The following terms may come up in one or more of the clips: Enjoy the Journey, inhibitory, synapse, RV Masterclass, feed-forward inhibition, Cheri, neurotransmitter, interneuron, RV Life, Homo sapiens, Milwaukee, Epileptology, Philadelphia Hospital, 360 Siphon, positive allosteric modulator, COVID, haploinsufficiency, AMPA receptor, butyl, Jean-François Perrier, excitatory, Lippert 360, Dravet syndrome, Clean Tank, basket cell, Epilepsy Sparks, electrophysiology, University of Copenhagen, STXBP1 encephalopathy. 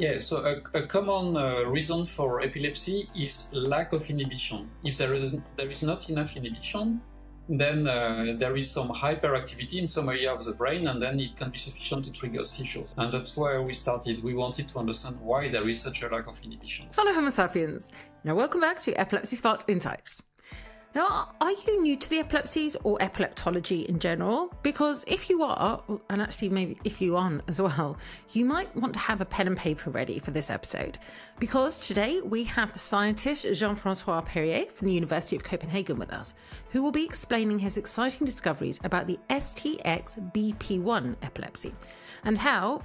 Yeah, so a common reason for epilepsy is lack of inhibition. If there is not enough inhibition, then there is some hyperactivity in some area of the brain, and then it can be sufficient to trigger seizures. And that's where we started. We wanted to understand why there is such a lack of inhibition. Fellow Homo sapiens, now welcome back to Epilepsy Sparks Insights. Now, are you new to the epilepsies or epileptology in general? Because if you are, and actually maybe if you aren't as well, you might want to have a pen and paper ready for this episode. Because today we have the scientist Jean-François Perrier from the University of Copenhagen with us, who will be explaining his exciting discoveries about the STXBP1 epilepsy and how,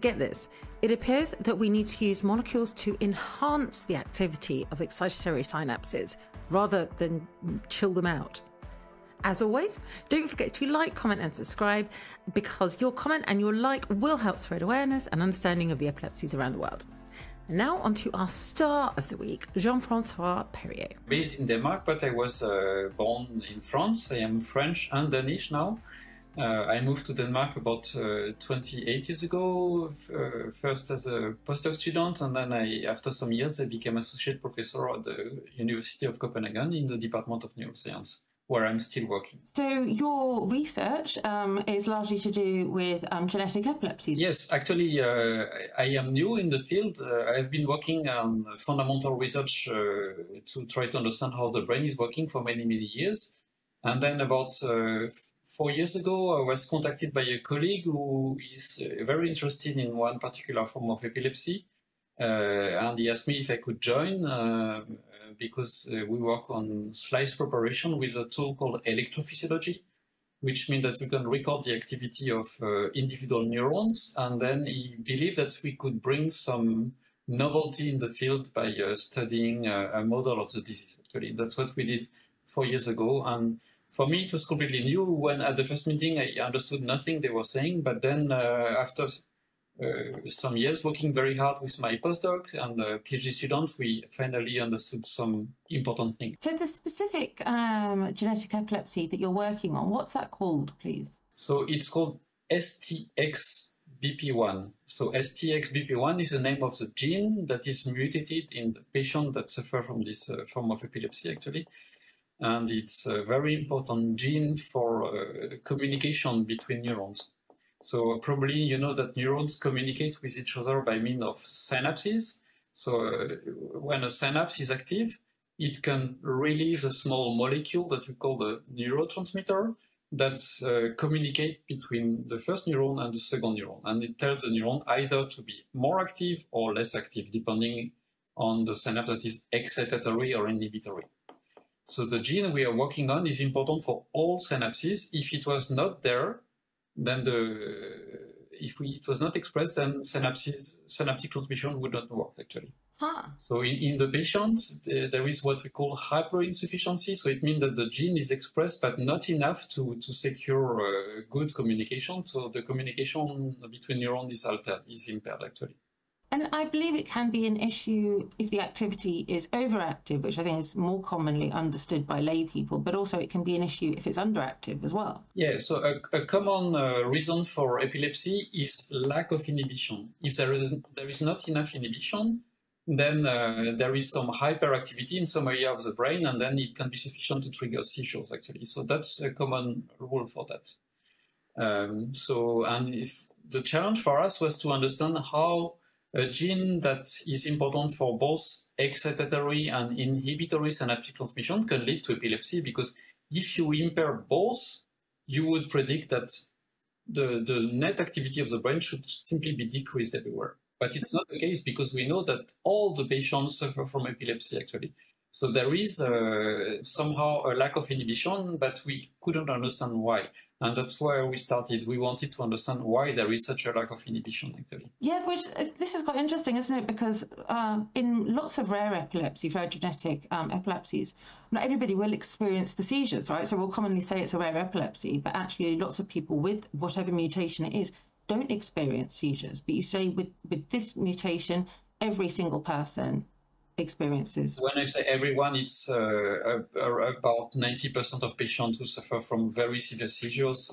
get this, it appears that we need to use molecules to enhance the activity of excitatory synapses rather than chill them out. As always, don't forget to like, comment and subscribe, because your comment and your like will help spread awareness and understanding of the epilepsies around the world. Now on to our star of the week, Jean-François Perrier. Based in Denmark, but I was born in France. I am French and Danish now. I moved to Denmark about 28 years ago, first as a postdoc student, and then after some years I became associate professor at the University of Copenhagen in the Department of Neuroscience, where I'm still working. So your research is largely to do with genetic epilepsies? Yes, actually I am new in the field. I've been working on fundamental research to try to understand how the brain is working for many, many years, and then about 4 years ago, I was contacted by a colleague who is very interested in one particular form of epilepsy, and he asked me if I could join because we work on slice preparation with a tool called electrophysiology, which means that we can record the activity of individual neurons, and then he believed that we could bring some novelty in the field by studying a model of the disease. Actually, that's what we did 4 years ago, and for me, it was completely new. When at the first meeting, I understood nothing they were saying, but then after some years working very hard with my postdoc and PhD students, we finally understood some important things. So the specific genetic epilepsy that you're working on, what's that called, please? So it's called STXBP1. So STXBP1 is the name of the gene that is mutated in the patient that suffers from this form of epilepsy, actually. And it's a very important gene for communication between neurons. So probably you know that neurons communicate with each other by means of synapses. So when a synapse is active, it can release a small molecule that we call the neurotransmitter that communicates between the first neuron and the second neuron. And it tells the neuron either to be more active or less active, depending on the synapse that is excitatory or inhibitory. So the gene we are working on is important for all synapses. If it was not there, then if it was not expressed, then synaptic transmission would not work, actually. Huh. So in the patient, there is what we call haploinsufficiency. So it means that the gene is expressed, but not enough to secure good communication. So the communication between neurons is altered, is impaired, actually. And I believe it can be an issue if the activity is overactive, which I think is more commonly understood by lay people, but also it can be an issue if it's underactive as well. Yeah, so a common reason for epilepsy is lack of inhibition. If there is not enough inhibition, then there is some hyperactivity in some area of the brain, and then it can be sufficient to trigger seizures, actually. So that's a common rule for that. The challenge for us was to understand how a gene that is important for both excitatory and inhibitory synaptic transmission can lead to epilepsy, because if you impair both, you would predict that the net activity of the brain should simply be decreased everywhere. But it's not the case, because we know that all the patients suffer from epilepsy, actually. So there is somehow a lack of inhibition, but we couldn't understand why. And that's where we started. We wanted to understand why there is such a lack of inhibition, actually. Yeah, which this is quite interesting, isn't it? Because in lots of rare epilepsy, rare genetic epilepsies, not everybody will experience the seizures, right? So we'll commonly say it's a rare epilepsy, but actually lots of people with whatever mutation it is don't experience seizures. But you say with this mutation, every single person experiences. When I say everyone, it's about 90% of patients who suffer from very severe seizures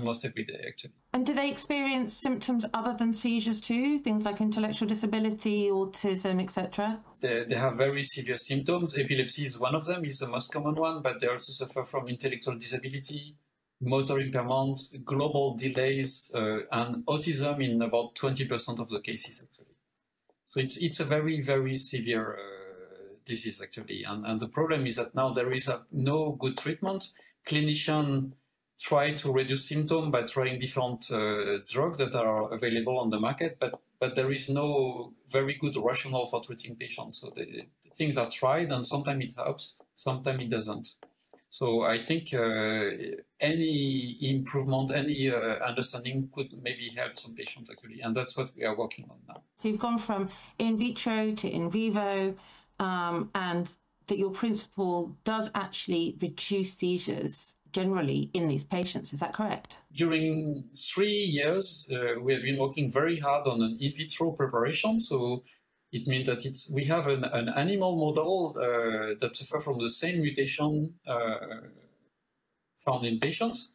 lost it with it, actually. And do they experience symptoms other than seizures too? Things like intellectual disability, autism, etc.? They have very severe symptoms. Epilepsy is one of them, is the most common one, but they also suffer from intellectual disability, motor impairment, global delays, and autism in about 20% of the cases, actually. So it's a very, very severe disease, actually. And the problem is that now there is no good treatment. Clinicians try to reduce symptoms by trying different drugs that are available on the market, but there is no very good rationale for treating patients. So the things are tried, and sometimes it helps, sometimes it doesn't. So I think any improvement, any understanding could maybe help some patients, actually, and that's what we are working on now. So you've gone from in vitro to in vivo, and that your principle does actually reduce seizures generally in these patients, is that correct? During 3 years, we have been working very hard on an in vitro preparation, so it means that we have an animal model that suffers from the same mutation found in patients.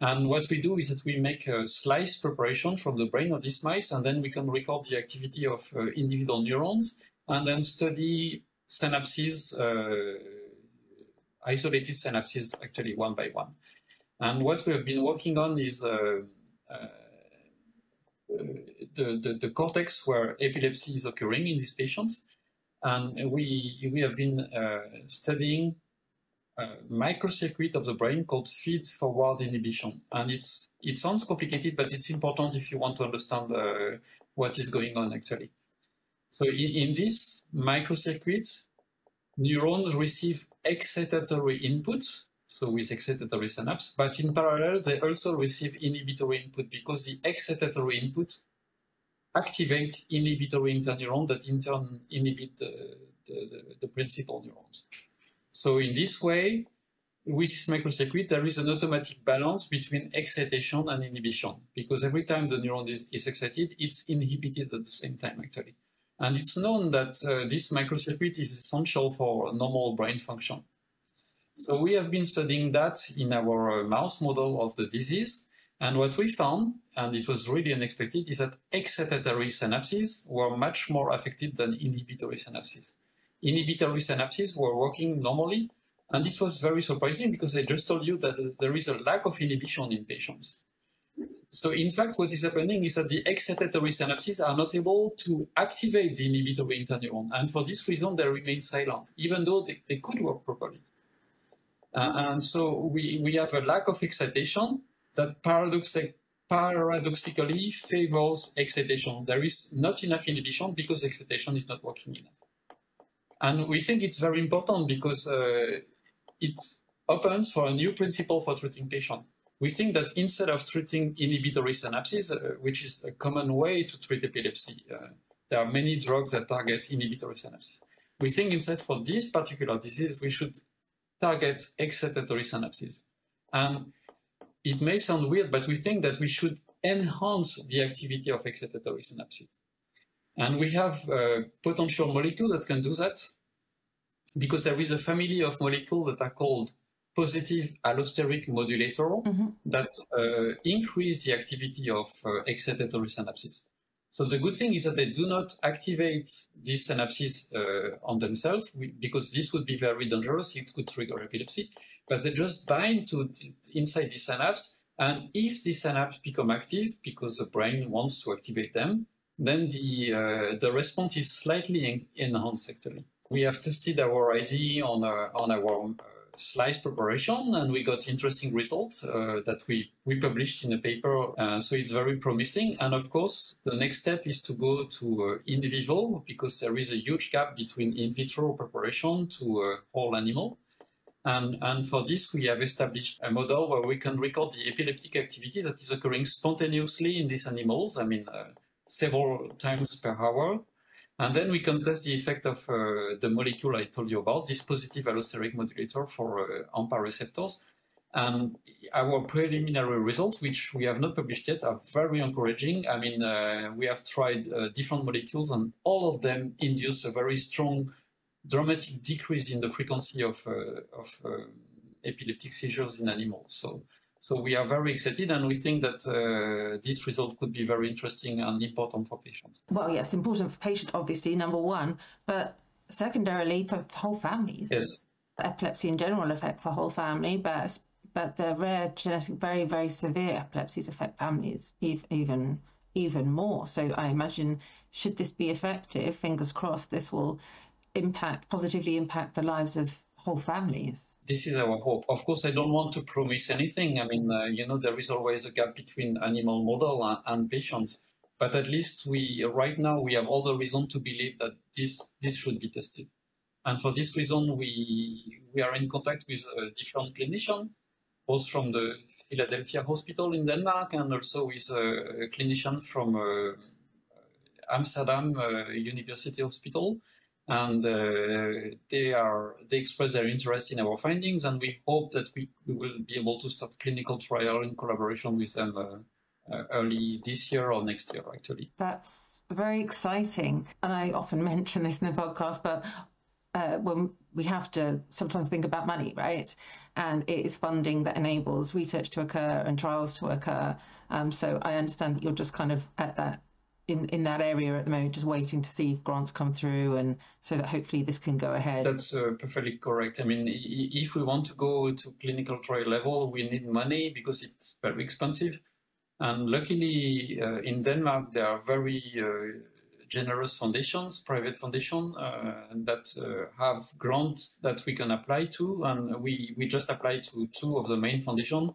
And what we do is that we make a slice preparation from the brain of these mice, and then we can record the activity of individual neurons and then study synapses, isolated synapses, actually, one by one. And what we have been working on is the cortex where epilepsy is occurring in these patients, and we have been studying a microcircuit of the brain called feed-forward inhibition. And it sounds complicated, but it's important if you want to understand what is going on, actually. So in these microcircuits, neurons receive excitatory inputs, so with excitatory synapse, but in parallel, they also receive inhibitory input, because the excitatory input activates inhibitory interneuron that in turn inhibit the principal neurons. So in this way, with this microcircuit, there is an automatic balance between excitation and inhibition, because every time the neuron is excited, it's inhibited at the same time, actually. And it's known that this microcircuit is essential for normal brain function. So we have been studying that in our mouse model of the disease. And what we found, and it was really unexpected, is that excitatory synapses were much more affected than inhibitory synapses. Inhibitory synapses were working normally. And this was very surprising, because I just told you that there is a lack of inhibition in patients. So in fact, what is happening is that the excitatory synapses are not able to activate the inhibitory interneuron. And for this reason, they remain silent, even though they could work properly. And so we have a lack of excitation that paradoxically favors excitation. There is not enough inhibition because excitation is not working enough. And we think it's very important, because it opens for a new principle for treating patients. We think that instead of treating inhibitory synapses, which is a common way to treat epilepsy, there are many drugs that target inhibitory synapses. We think instead for this particular disease, we should target excitatory synapses. And it may sound weird, but we think that we should enhance the activity of excitatory synapses. And we have a potential molecule that can do that, because there is a family of molecules that are called positive allosteric modulator, that increase the activity of excitatory synapses. So the good thing is that they do not activate these synapses on themselves, because this would be very dangerous. It could trigger epilepsy, but they just bind to inside the synapse. And if the synapse become active, because the brain wants to activate them, then the response is slightly enhanced, actually. We have tested our idea on our slice preparation, and we got interesting results that we published in a paper. So it's very promising. And of course, the next step is to go to in vivo, because there is a huge gap between in vitro preparation to whole animal. And for this, we have established a model where we can record the epileptic activity that is occurring spontaneously in these animals, I mean, several times per hour. And then we can test the effect of the molecule I told you about, this positive allosteric modulator for AMPA receptors. And our preliminary results, which we have not published yet, are very encouraging. I mean, we have tried different molecules, and all of them induce a very strong, dramatic decrease in the frequency of epileptic seizures in animals. So So we are very excited, and we think that this result could be very interesting and important for patients. Well, yes, important for patients, obviously, number one, but secondarily for whole families. Yes. Epilepsy in general affects the whole family, but the rare genetic, very, very severe epilepsies affect families even more. So I imagine, should this be effective, fingers crossed, this will positively impact the lives of whole families. This is our hope. Of course, I don't want to promise anything. I mean, you know, there is always a gap between animal model and patients, but at least right now we have all the reason to believe that this should be tested. And for this reason, we are in contact with different clinicians, both from the Philadelphia Hospital in Denmark and also with a clinician from Amsterdam University Hospital. And they express their interest in our findings, and we hope that we will be able to start clinical trial in collaboration with them early this year or next year, actually. That's very exciting. And I often mention this in the podcast, but when we have to sometimes think about money, right? And it is funding that enables research to occur and trials to occur. So I understand that you're just kind of at that, in that area at the moment, just waiting to see if grants come through, and so that hopefully this can go ahead. That's perfectly correct. I mean, if we want to go to clinical trial level, we need money because it's very expensive. And luckily in Denmark, there are very generous foundations, private foundations that have grants that we can apply to. And we just applied to two of the main foundations.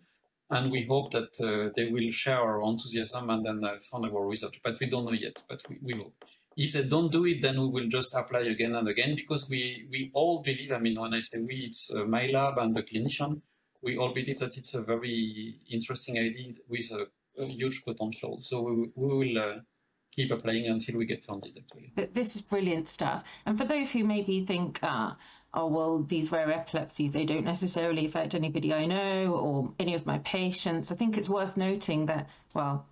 And we hope that they will share our enthusiasm and then fund our research. But we don't know yet, but we will. If they don't do it, then we will just apply again and again, because we all believe, I mean, when I say we, it's my lab and the clinician, we all believe that it's a very interesting idea with a huge potential. So we will keep applying until we get funded, actually. This is brilliant stuff. And for those who maybe think, oh, well, these rare epilepsies, they don't necessarily affect anybody I know or any of my patients, I think it's worth noting that, well,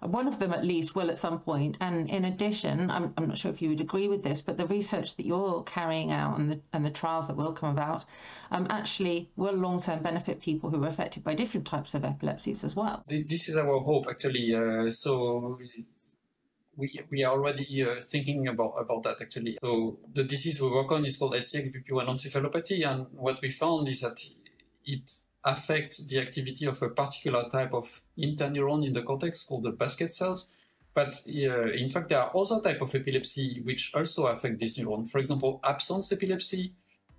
one of them at least will at some point. And in addition, I'm not sure if you would agree with this, but the research that you're carrying out and the trials that will come about actually will long-term benefit people who are affected by different types of epilepsies as well. This is our hope, actually. So we are already thinking about that, actually. So the disease we work on is called STXBP1 encephalopathy, and what we found is that it affects the activity of a particular type of interneuron in the cortex called the basket cells. But in fact, there are other types of epilepsy which also affect this neuron. For example, absence epilepsy,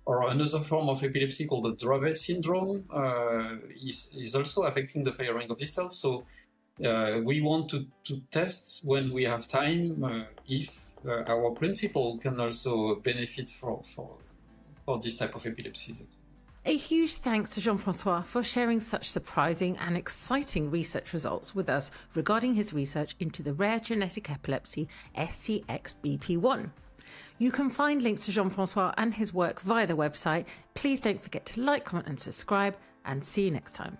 or another form of epilepsy called the Dravet syndrome is also affecting the firing of these cells. So we want to test, when we have time, if our principle can also benefit for this type of epilepsies. A huge thanks to Jean-François for sharing such surprising and exciting research results with us regarding his research into the rare genetic epilepsy STXBP1. You can find links to Jean-François and his work via the website. Please don't forget to like, comment and subscribe, and see you next time.